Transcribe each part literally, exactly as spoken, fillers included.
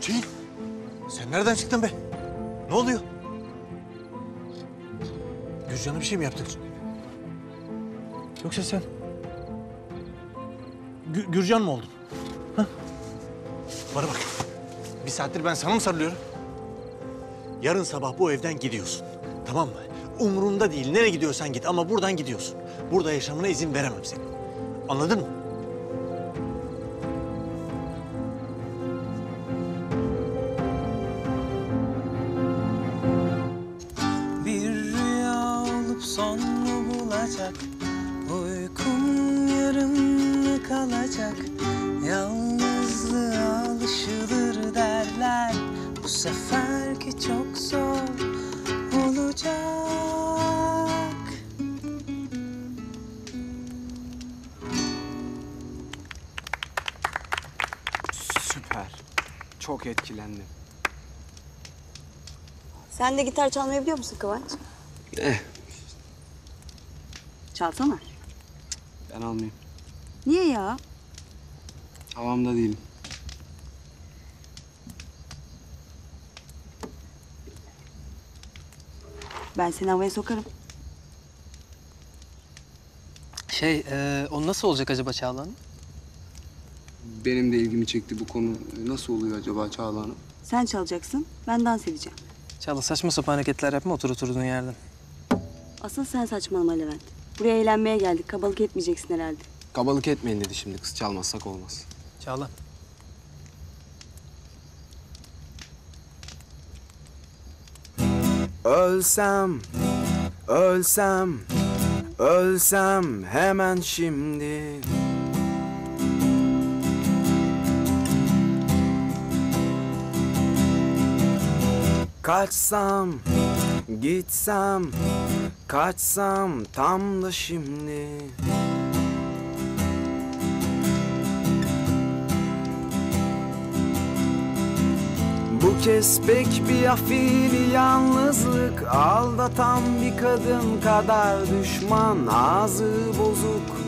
Hüseyin, sen nereden çıktın be? Ne oluyor? Gürcan'a bir şey mi yaptık? Yoksa sen... Gür Gürcan mı oldun? Ha? Bana bak, bir saattir ben sana mı sarılıyorum? Yarın sabah bu evden gidiyorsun, tamam mı? Umurumda değil, nereye gidiyorsan git ama buradan gidiyorsun. Burada yaşamına izin veremem senin. Anladın mı? Çok etkilendim. Sen de gitar çalmayı biliyor musun Kıvanç? Eh. Çalsana. Ben almayayım. Niye ya? Havamda değilim. Ben seni havaya sokarım. Şey, e, o nasıl olacak acaba Çağla'nın? Benim de ilgimi çekti bu konu. Nasıl oluyor acaba Çağla Hanım? Sen çalacaksın, ben dans edeceğim. Çağla saçma sapan hareketler yapma, otur oturduğun yerden. Asıl sen saçmalama Levent. Buraya eğlenmeye geldik, kabalık etmeyeceksin herhalde. Kabalık etmeyin dedi şimdi kız, çalmazsak olmaz. Çağla. Ölsem, ölsem, ölsem hemen şimdi. Kaçsam, gitsem, kaçsam tam da şimdi. Bu kespek bir afili yalnızlık, aldatan bir kadın kadar düşman, ağzı bozuk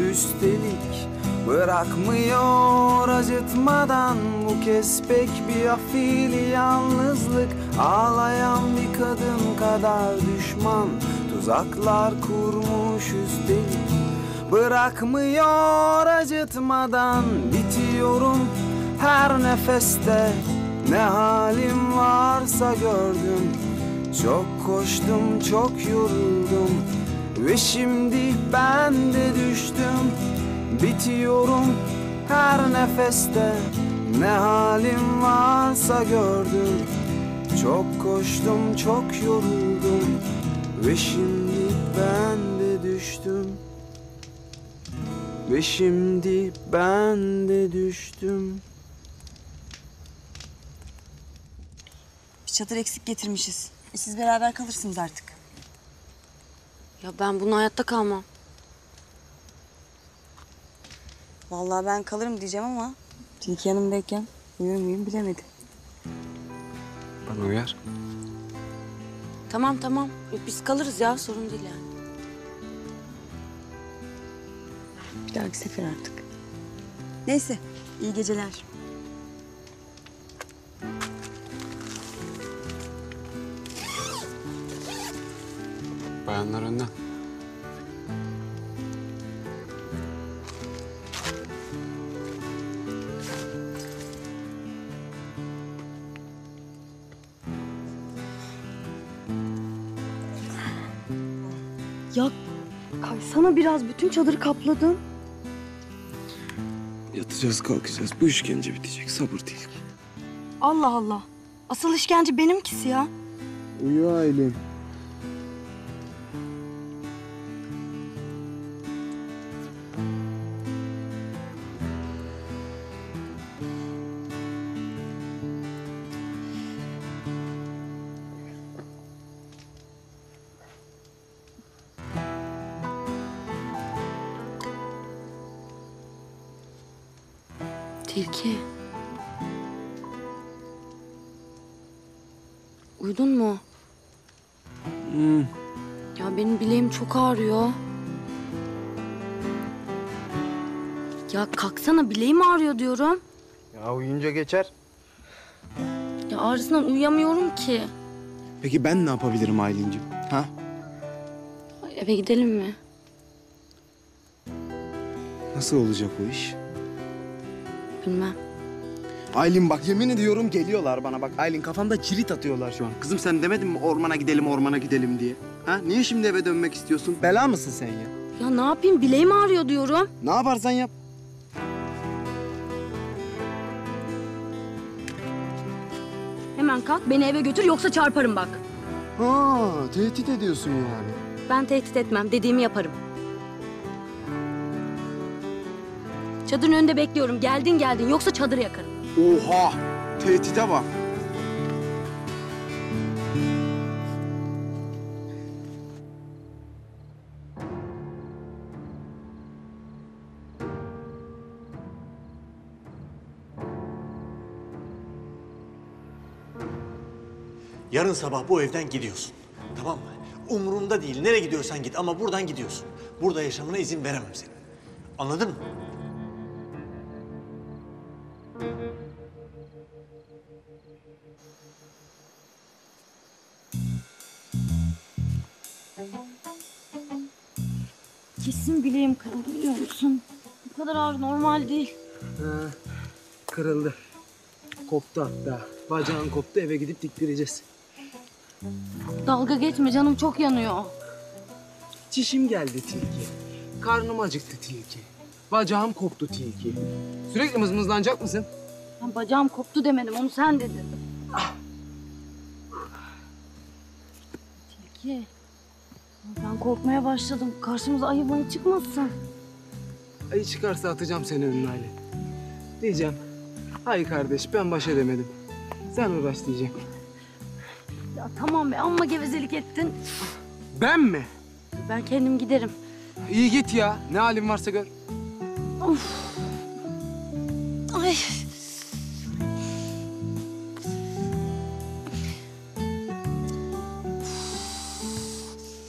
üstelik. Bırakmıyor acıtmadan bu kespek bir afili yalnızlık, ağlayan bir kadın kadar düşman, tuzaklar kurmuş üstelik. Bırakmıyor acıtmadan, bitiyorum her nefeste, ne halim varsa gördüm. Çok koştum, çok yoruldum ve şimdi ben de düştüm. Bitiyorum her nefeste, ne halim varsa gördüm. Çok koştum, çok yoruldum ve şimdi ben de düştüm. Ve şimdi ben de düştüm. Bir çadır eksik getirmişiz. E siz beraber kalırsınız artık. Ya ben bunu hayatta kalmam. Vallahi ben kalırım diyeceğim ama tilki yanımdayken uyur muyum bilemedim. Bana uyar. Tamam tamam, biz kalırız ya, sorun değil yani. Bir dahaki sefer artık. Neyse, iyi geceler. Bayanlar önden. Ya kaysana biraz, bütün çadırı kapladın. Yatacağız, kalkacağız. Bu işkence bitecek, sabır değil. Allah Allah. Asıl işkence benimkisi ya. Uyu Aylin. Tilki. Uyudun mu? Hmm. Ya benim bileğim çok ağrıyor. Ya kalksana, bileğim ağrıyor diyorum. Ya uyuyunca geçer. Ya ağrısından uyuyamıyorum ki. Peki ben ne yapabilirim Aylin'ciğim? Ha? Eve gidelim mi? Nasıl olacak o iş? Bilmem. Aylin bak yemin ediyorum geliyorlar bana bak. Aylin kafamda cirit atıyorlar şu an. Kızım sen demedin mi ormana gidelim ormana gidelim diye? Ha? Niye şimdi eve dönmek istiyorsun? Bela mısın sen ya? Ya ne yapayım? Bileğim ağrıyor diyorum. Ne yaparsan yap. Hemen kalk beni eve götür yoksa çarparım bak. Ha, tehdit ediyorsun yani. Ben tehdit etmem. Dediğimi yaparım. Çadırın önünde bekliyorum. Geldin geldin yoksa çadır yakarım. Oha! Tehdide bak. Yarın sabah bu evden gidiyorsun. Tamam mı? Umurumda değil. Nereye gidiyorsan git ama buradan gidiyorsun. Burada yaşamına izin veremem senin. Anladın mı? Kesin bileğim kırıldı biliyor musun? Bu kadar ağır normal değil. Ha, kırıldı. Koptu hatta. Bacağın koptu eve gidip diktireceğiz. Dalga geçme canım çok yanıyor. Çişim geldi tilki. Karnım acıktı tilki. Bacağım koptu tilki. Sürekli mızmızlanacak mısın? Ben bacağım koptu demedim onu sen dedin. Ah. Tilki. Ben korkmaya başladım. Karşımıza ayı bayı çıkmazsın. Ayı çıkarsa atacağım seni önüne Aylin. Diyeceğim. Ay kardeş ben baş edemedim. Sen uğraş diyeceğim. Ya tamam be amma gevezelik ettin. Ben mi? Ben kendim giderim. İyi git ya. Ne halin varsa gör. Of. Ay.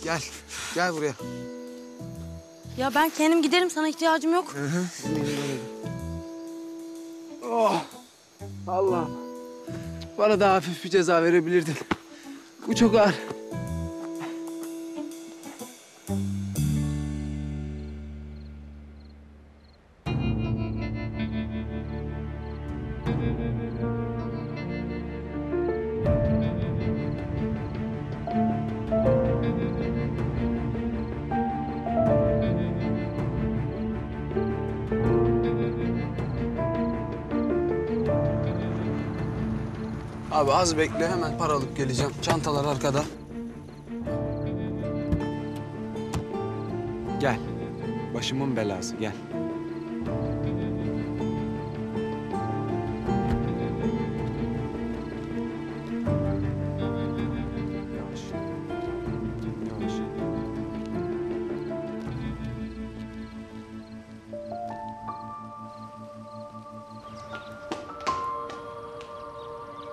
Gel. Gel buraya. Ya ben kendim giderim. Sana ihtiyacım yok. Hı hı. Oh. Allah'ım. Bana daha hafif bir ceza verebilirdin. Bu çok ağır. Abi az bekle, hemen para alıp geleceğim. Çantalar arkada. Gel. Başımın belası, gel. Yavaş. Yavaş.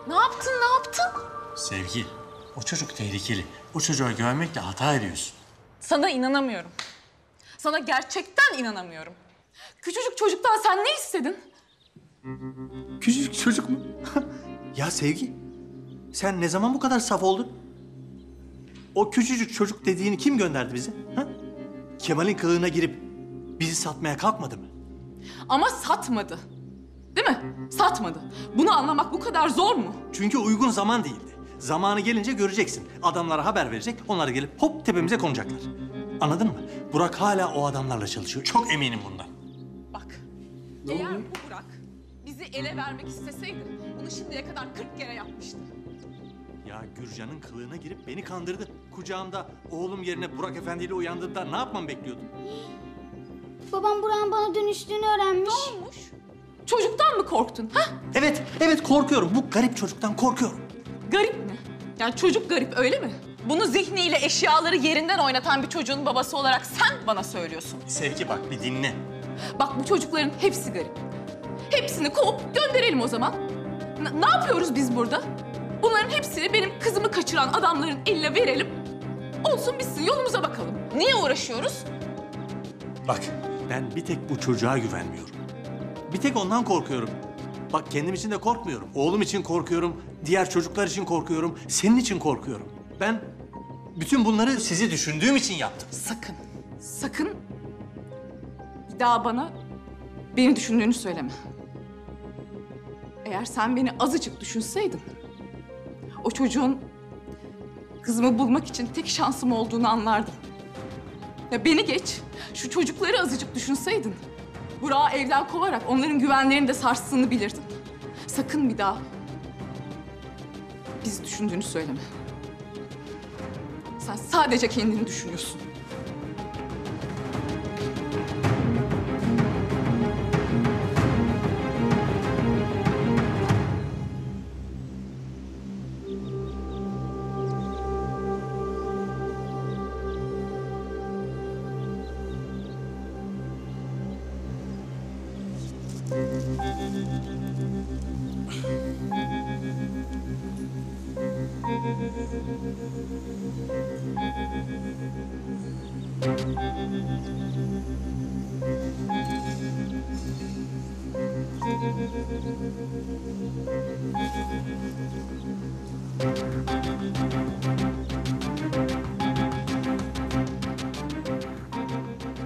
Ne yaptın, ne yaptın? Sevgi, o çocuk tehlikeli. O çocuğa güvenmekle hata ediyorsun. Sana inanamıyorum. Sana gerçekten inanamıyorum. Küçücük çocuktan sen ne istedin? Küçücük çocuk mu? Ya Sevgi, sen ne zaman bu kadar saf oldun? O küçücük çocuk dediğini kim gönderdi bize? Ha? Kemal'in kılığına girip bizi satmaya kalkmadı mı? Ama satmadı. Değil mi? Satmadı. Bunu anlamak bu kadar zor mu? Çünkü uygun zaman değildi. Zamanı gelince göreceksin. Adamlara haber verecek, onlar gelip hop tepemize konacaklar. Anladın mı? Burak hala o adamlarla çalışıyor. Çok eminim bundan. Bak, ne eğer oluyor? Bu Burak bizi ele vermek isteseydi, bunu şimdiye kadar kırk kere yapmıştı. Ya Gürcan'ın kılığına girip beni kandırdı. Kucağımda oğlum yerine Burak efendiyle uyandığında ne yapmam bekliyordun? Babam Burak'ın bana dönüştüğünü öğrenmiş. Ne olmuş? Çocuktan mı korktun, ha? Evet, evet korkuyorum. Bu garip çocuktan korkuyorum. Garip mi? Yani çocuk garip, öyle mi? Bunu zihniyle eşyaları yerinden oynatan bir çocuğun babası olarak sen bana söylüyorsun. Sevgi bak, bir dinle. Bak, bu çocukların hepsi garip. Hepsini kovup gönderelim o zaman. N- ne yapıyoruz biz burada? Bunların hepsini benim kızımı kaçıran adamların eline verelim. Olsun bitsin, yolumuza bakalım. Niye uğraşıyoruz? Bak, ben bir tek bu çocuğa güvenmiyorum. Bir tek ondan korkuyorum. Bak kendim için de korkmuyorum. Oğlum için korkuyorum, diğer çocuklar için korkuyorum, senin için korkuyorum. Ben bütün bunları sizi düşündüğüm için yaptım. Sakın, sakın bir daha bana beni düşündüğünü söyleme. Eğer sen beni azıcık düşünseydin, o çocuğun kızımı bulmak için tek şansım olduğunu anlardım. Ya beni geç, şu çocukları azıcık düşünseydin. Burak'ı evden kovarak onların güvenlerini de sarstığını bilirdim. Sakın bir daha bizi düşündüğünü söyleme. Sen sadece kendini düşünüyorsun.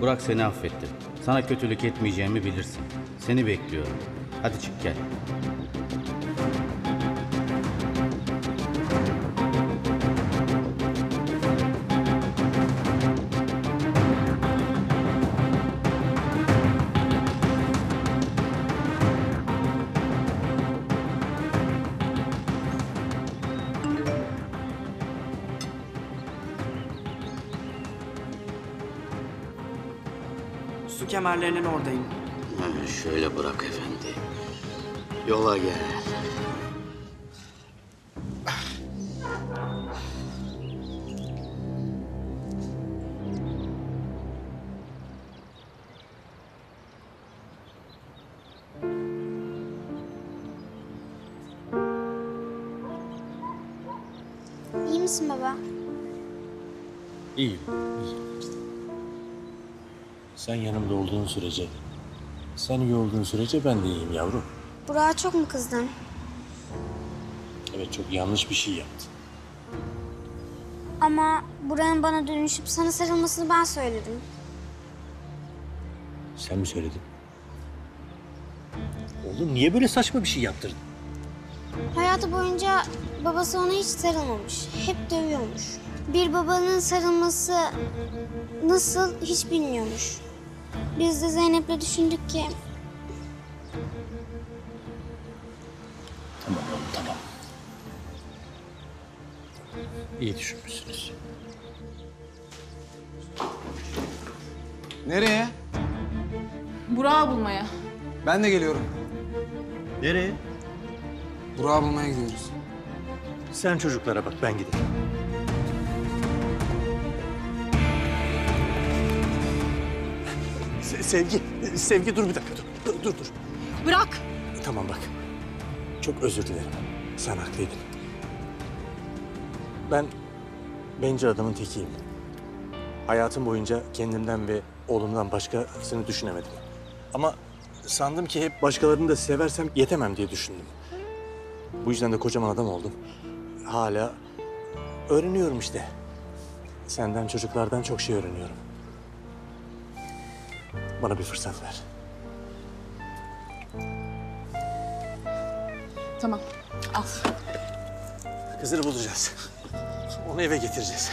Burak seni affetti. Sana kötülük etmeyeceğimi bilirsin. Seni bekliyorum. Hadi çık gel. Su kemerlerinin oradayım. Ha, şöyle Burak efendi. Yola gel. İyi misin baba? İyiyim, iyiyim. Sen yanımda olduğun sürece, sen iyi olduğun sürece ben de iyiyim yavrum. Burak'a çok mu kızdın? Evet, çok yanlış bir şey yaptı. Ama Burak'ın bana dönüşüp sana sarılmasını ben söyledim. Sen mi söyledin? Oğlum niye böyle saçma bir şey yaptırdın? Hayatı boyunca babası ona hiç sarılmamış, hep dövüyormuş. Bir babanın sarılması nasıl hiç bilmiyormuş. Biz de Zeynep'le düşündük ki... Tamam oğlum, tamam. İyi düşünmüşsünüz. Nereye? Burak'ı bulmaya. Ben de geliyorum. Nereye? Burak'ı bulmaya gidiyoruz. Sen çocuklara bak, ben giderim. Sevgi, Sevgi dur bir dakika, dur, dur, dur. Bırak. Tamam bak, çok özür dilerim. Sen haklıydın. Ben bence adamın tekiyim. Hayatım boyunca kendimden ve oğlumdan başkasını düşünemedim. Ama sandım ki hep başkalarını da seversem yetemem diye düşündüm. Bu yüzden de kocaman adam oldum. Hala öğreniyorum işte. Senden, çocuklardan çok şey öğreniyorum. Bana bir fırsat ver. Tamam, al. Kızını bulacağız. Onu eve getireceğiz.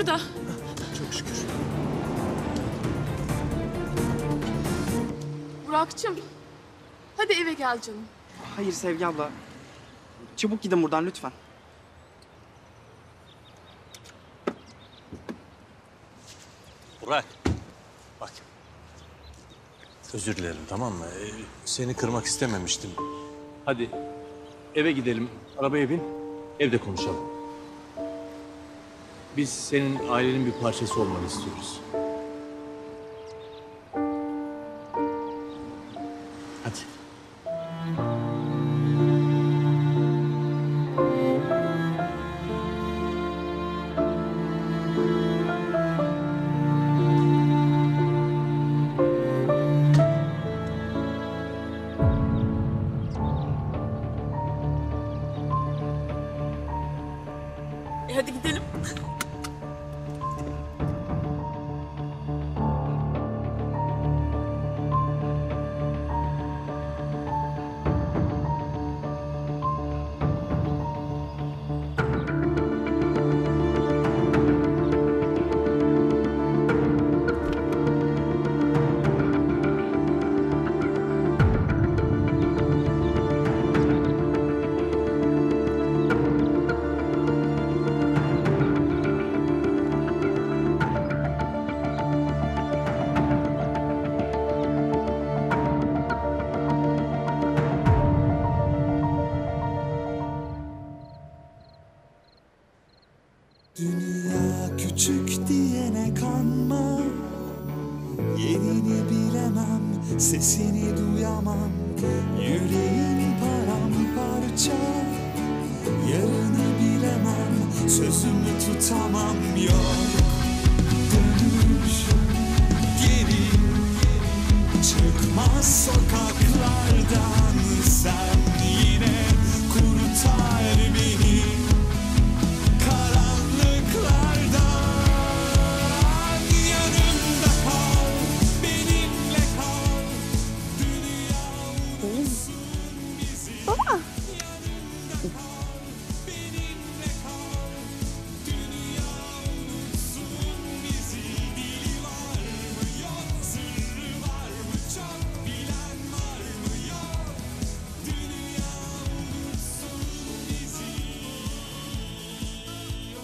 burada. Çok şükür. Burak'cığım, hadi eve gel canım. Hayır Sevgi abla. Çabuk gidin buradan lütfen. Burak, bak. Özür dilerim, tamam mı? Ee, seni kırmak istememiştim. Hadi eve gidelim, arabaya bin, evde konuşalım. Biz senin ailenin bir parçası olmanı istiyoruz. Hadi.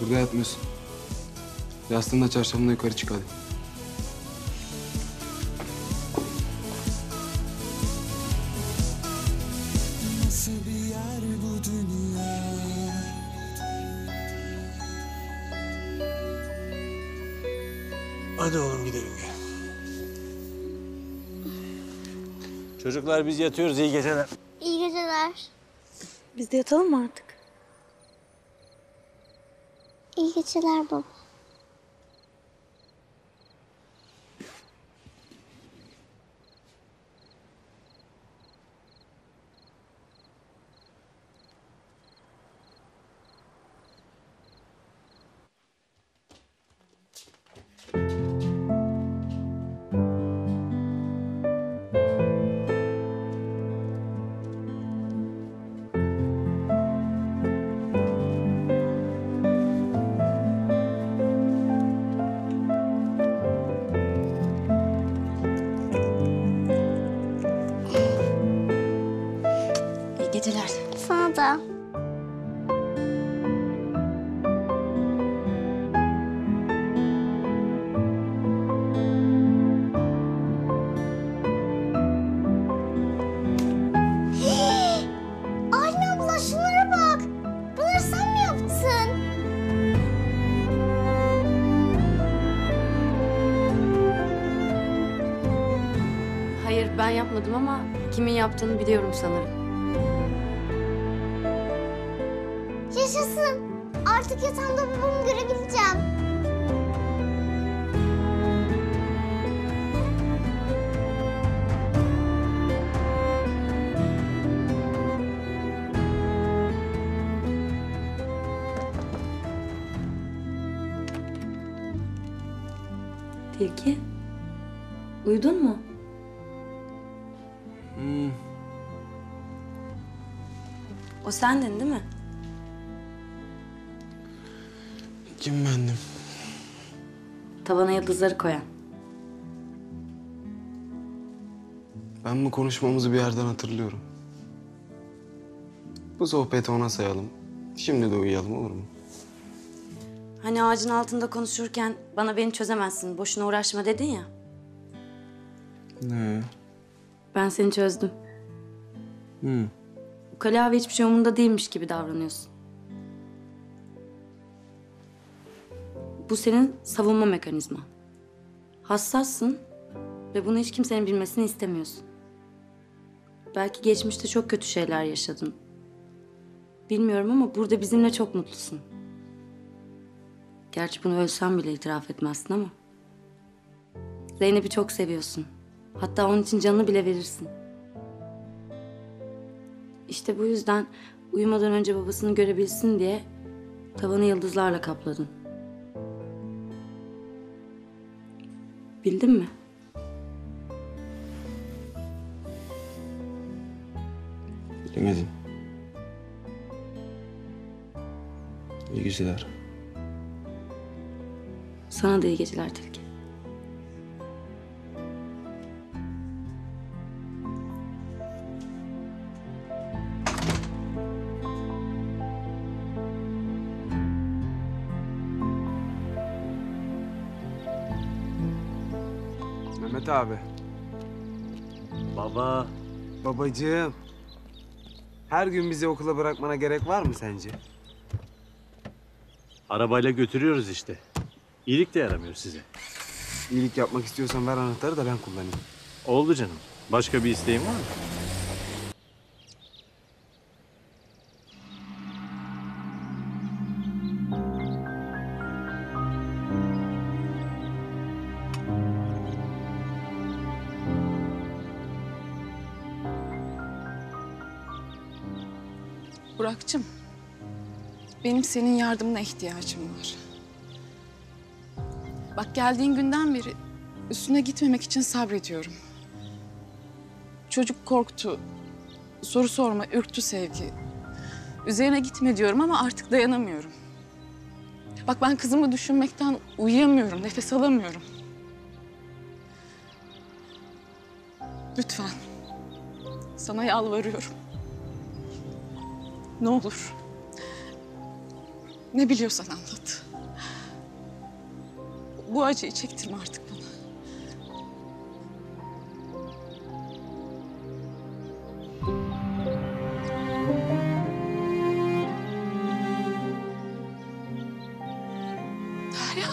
Burada yatmıyorsun. Yastığını da çarşafını da yukarı çık hadi. Nasıl bir yer bu dünya? Hadi oğlum gidelim. Çocuklar biz yatıyoruz. İyi geceler. İyi geceler. Biz de yatalım mı artık? İyi geceler baba. Ben yapmadım ama kimin yaptığını biliyorum sanırım. Yaşasın! Artık yatağımda babamı görebileceğim. Tilki, uyudun mu? O sendin değil mi? Kim bendim? Tavana yıldızları koyan. Ben bu konuşmamızı bir yerden hatırlıyorum. Bu sohbeti ona sayalım. Şimdi de uyuyalım, olur mu? Hani ağacın altında konuşurken bana beni çözemezsin, boşuna uğraşma dedin ya. Ne? Ben seni çözdüm. Hı. Ukala ve hiçbir şey umurunda değilmiş gibi davranıyorsun. Bu senin savunma mekanizman. Hassassın ve bunu hiç kimsenin bilmesini istemiyorsun. Belki geçmişte çok kötü şeyler yaşadın. Bilmiyorum ama burada bizimle çok mutlusun. Gerçi bunu ölsem bile itiraf etmezsin ama. Zeynep'i çok seviyorsun. Hatta onun için canını bile verirsin. İşte bu yüzden uyumadan önce babasını görebilsin diye tavanı yıldızlarla kapladın. Bildin mi? Bilemedim. İyi geceler. Sana da iyi geceler Tilki. Mehmet abi. Baba. Babacığım. Her gün bizi okula bırakmana gerek var mı sence? Arabayla götürüyoruz işte. İyilik de yaramıyor size. İyilik yapmak istiyorsan ver anahtarı da ben kullanayım. Oldu canım. Başka bir isteğin var mı? Burak'cığım, benim senin yardımına ihtiyacım var. Bak geldiğin günden beri üstüne gitmemek için sabrediyorum. Çocuk korktu, soru sorma, ürktü Sevgi. Üzerine gitme diyorum ama artık dayanamıyorum. Bak ben kızımı düşünmekten uyuyamıyorum, nefes alamıyorum. Lütfen, sana yalvarıyorum. Ne olur, ne biliyorsan anlat. Bu acıyı çektirme artık bana. Derya.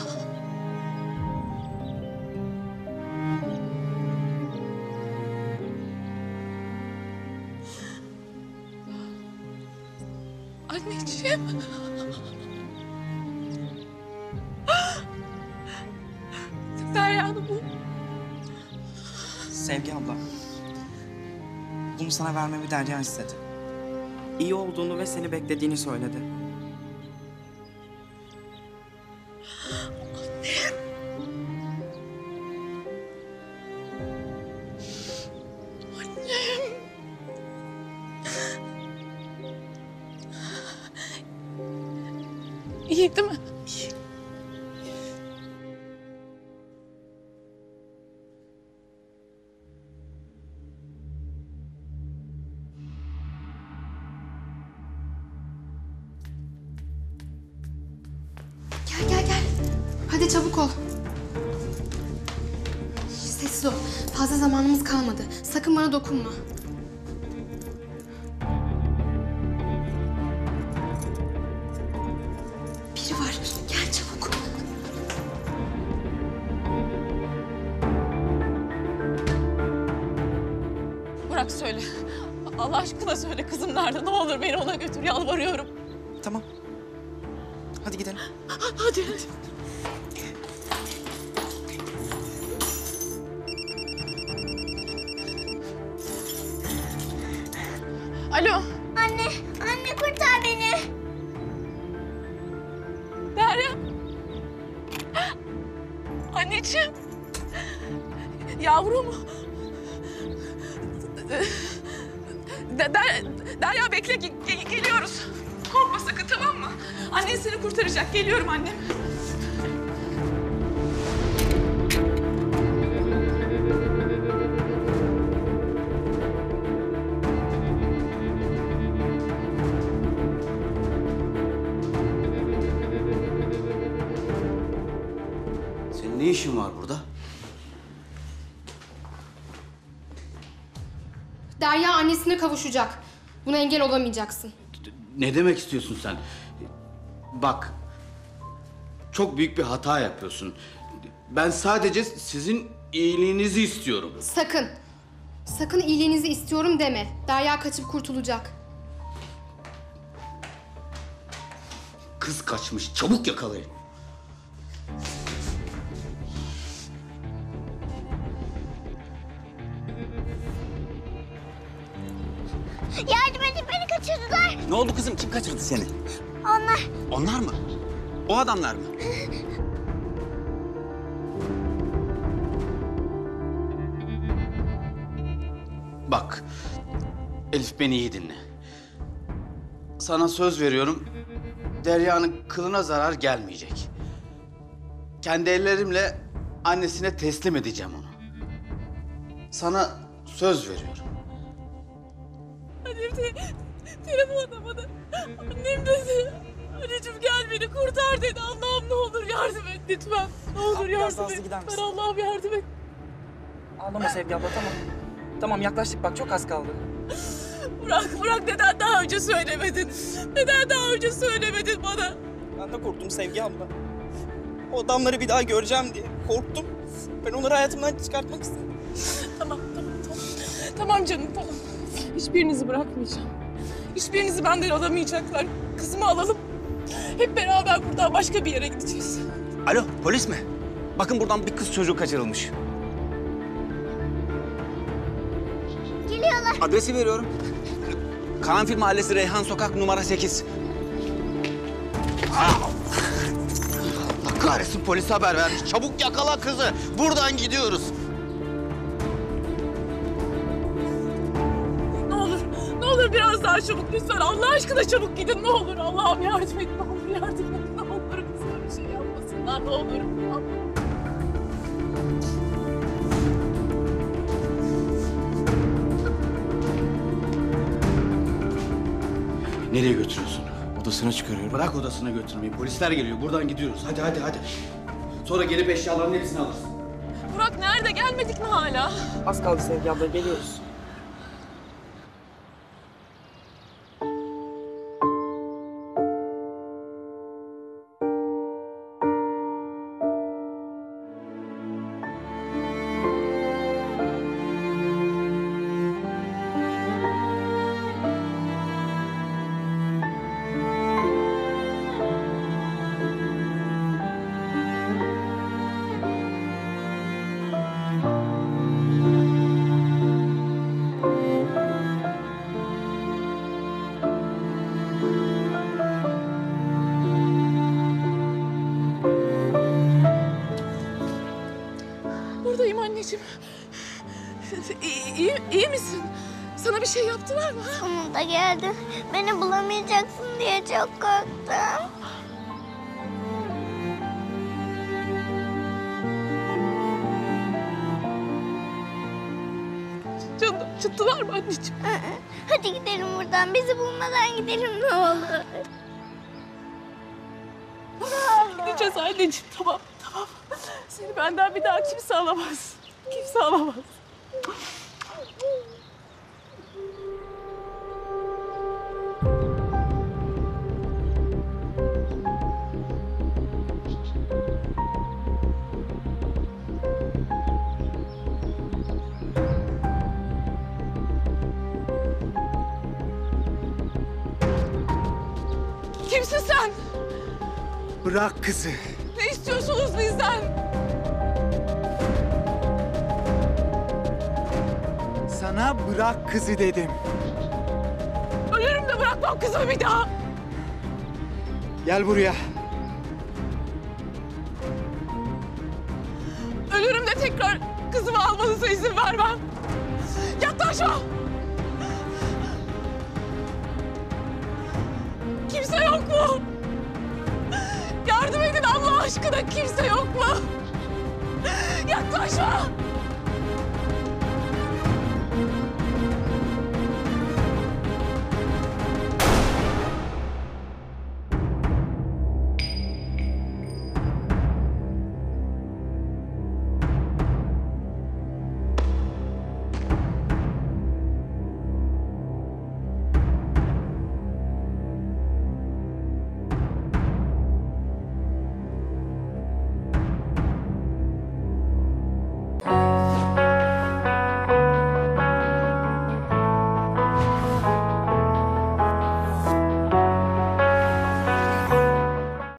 Anneciğim. Sevgi abla, bunu sana vermemi Derya istedi. İyi olduğunu ve seni beklediğini söyledi. Annem. Annem. İyi değil mi? Hadi çabuk ol. Sessiz ol. Fazla zamanımız kalmadı. Sakın bana dokunma. Biri var. Gel çabuk. Burak söyle. Allah aşkına söyle kızım nerede? Ne olur beni ona götür. Yalvarıyorum. Tamam. Hadi gidelim. Hadi. Alo. Anne, anne kurtar beni. Derya. Anneciğim. Yavrum. Der, der, Derya bekle, gel, geliyoruz. Korkma sakın, tamam mı? Annen seni kurtaracak, geliyorum annem. işin var burada? Derya annesine kavuşacak. Buna engel olamayacaksın. Ne demek istiyorsun sen? Bak, çok büyük bir hata yapıyorsun. Ben sadece sizin iyiliğinizi istiyorum. Sakın. Sakın iyiliğinizi istiyorum deme. Derya kaçıp kurtulacak. Kız kaçmış. Çabuk yakalayın. Yardım edin, beni kaçırdılar. Ne oldu kızım? Kim kaçırdı seni? Onlar. Onlar mı? O adamlar mı? Bak, Elif beni iyi dinle. Sana söz veriyorum, Derya'nın kılına zarar gelmeyecek. Kendi ellerimle annesine teslim edeceğim onu. Sana söz veriyorum. Annem de telefon atamadı. Annem dedi, anneciğim gel beni kurtar dedi. Allah'ım ne olur yardım et lütfen. Ne olur yardım et. Ben Allah'ım yardım et. Ağlama Sevgi abla, tamam. Tamam yaklaştık bak, çok az kaldı. Burak, Burak neden daha önce söylemedin? Neden daha önce söylemedin bana? Ben de korktum Sevgi abla. O adamları bir daha göreceğim diye korktum. Ben onları hayatımdan çıkartmak istedim. Tamam, tamam, tamam. Tamam canım, tamam. Hiçbirinizi bırakmayacağım. Hiçbirinizi benden alamayacaklar. Kızımı alalım. Hep beraber buradan başka bir yere gideceğiz. Alo, polis mi? Bakın buradan bir kız çocuğu kaçırılmış. Geliyorlar. Adresi veriyorum. Karanfil Mahallesi, Reyhan Sokak, numara sekiz. Allah kahretsin, polise haber vermiş. Çabuk yakala kızı. Buradan gidiyoruz. Ne olur, ne olur biraz daha çabuk lütfen. Allah aşkına çabuk gidin, ne olur. Allah'ım yardım et, ne olur yardım et. Ne olur bize bir şey yapmasınlar, ne olur. Nereye götürüyorsun? Odasına çıkarıyorum. Bırak odasına götürmeyi. Polisler geliyor. Buradan gidiyoruz. Hadi hadi hadi. Sonra gelip eşyaların hepsini alırsın. Burak nerede? Gelmedik mi hala? Az kaldı Sevgi abla. Geliyoruz. Sonunda geldim. Beni bulamayacaksın diye çok korktum. Canım çıktılar mı anneciğim? Hadi gidelim buradan. Bizi bulmadan gidelim ne olur. Gideceğiz anneciğim. Tamam, tamam. Seni benden bir daha kimse alamaz. Kimse alamaz. Kimsin sen? Bırak kızı. Ne istiyorsunuz bizden? Sana bırak kızı dedim. Ölürüm de bırakmam kızımı bir daha. Gel buraya. Ölürüm de tekrar kızımı almanıza izin vermem. Yaklaşma. Kimse yok mu? Yardım edin Allah aşkına, kimse yok mu? Yaklaşma!